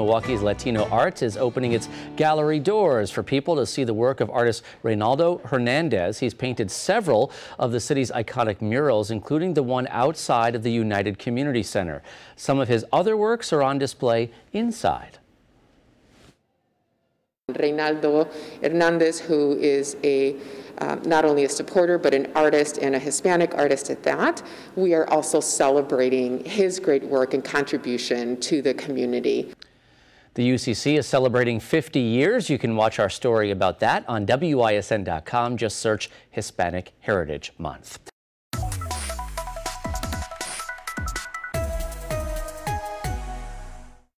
Milwaukee's Latino Arts is opening its gallery doors for people to see the work of artist Reynaldo Hernandez. He's painted several of the city's iconic murals, including the one outside of the United Community Center. Some of his other works are on display inside. Reynaldo Hernandez, who is not only a supporter, but an artist and a Hispanic artist at that. We are also celebrating his great work and contribution to the community. The UCC is celebrating 50 years. You can watch our story about that on WISN.com. Just search Hispanic Heritage Month.